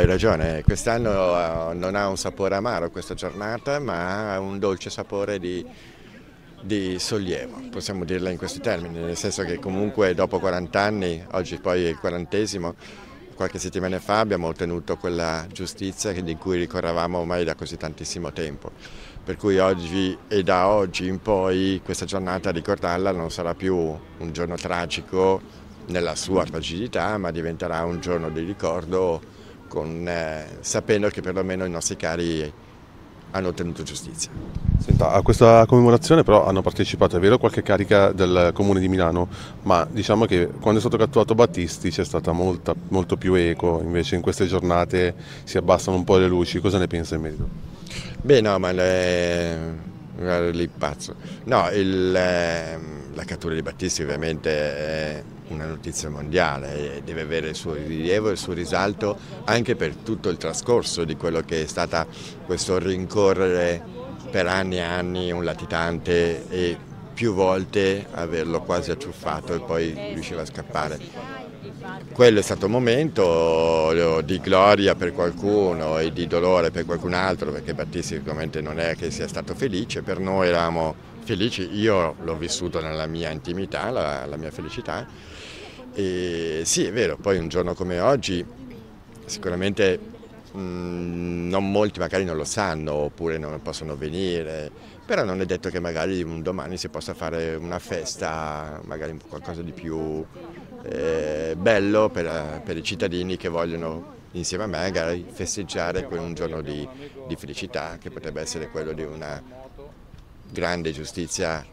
hai ragione, quest'anno non ha un sapore amaro questa giornata, ma ha un dolce sapore di sollievo, possiamo dirla in questi termini, nel senso che comunque dopo 40 anni, oggi poi è il 40°, qualche settimana fa abbiamo ottenuto quella giustizia di cui ricorravamo ormai da così tantissimo tempo, per cui oggi e da oggi in poi questa giornata, ricordarla, non sarà più un giorno tragico nella sua tragicità, ma diventerà un giorno di ricordo sapendo che perlomeno i nostri cari hanno ottenuto giustizia. Senta, a questa commemorazione però hanno partecipato, è vero, qualche carica del Comune di Milano, ma diciamo che quando è stato catturato Battisti c'è stata molto più eco, invece in queste giornate si abbassano un po' le luci, cosa ne pensa in merito? Beh no, ma lì pazzo. No, la cattura di Battisti ovviamente è una notizia mondiale, deve avere il suo rilievo e il suo risalto anche per tutto il trascorso di quello che è stata questo rincorrere per anni e anni un latitante e più volte averlo quasi acciuffato e poi riusciva a scappare. Quello è stato un momento di gloria per qualcuno e di dolore per qualcun altro, perché Battisti sicuramente non è che sia stato felice, per noi eravamo felici, io l'ho vissuto nella mia intimità, la mia felicità, e sì è vero, poi un giorno come oggi sicuramente non molti magari non lo sanno oppure non possono venire, però non è detto che magari un domani si possa fare una festa, magari qualcosa di più bello per i cittadini che vogliono insieme a me magari festeggiare un giorno di felicità che potrebbe essere quello di una grande giustizia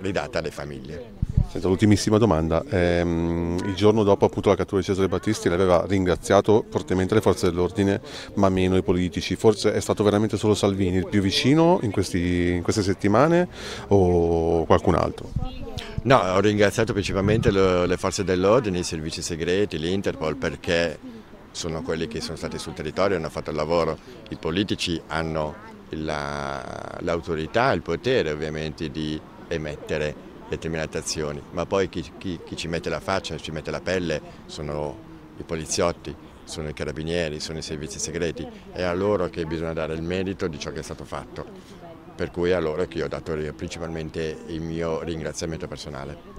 ridata alle famiglie. Senta, l'ultimissima domanda, il giorno dopo appunto la cattura di Cesare Battisti l'aveva ringraziato fortemente le forze dell'ordine ma meno i politici, forse è stato veramente solo Salvini il più vicino in queste settimane o qualcun altro? No, ho ringraziato principalmente le forze dell'ordine, i servizi segreti, l'Interpol, perché sono quelli che sono stati sul territorio e hanno fatto il lavoro, i politici hanno l'autorità, il potere ovviamente di emettere determinate azioni, ma poi chi ci mette la faccia, ci mette la pelle sono i poliziotti, sono i carabinieri, sono i servizi segreti, è a loro che bisogna dare il merito di ciò che è stato fatto, per cui è a loro che io ho dato principalmente il mio ringraziamento personale.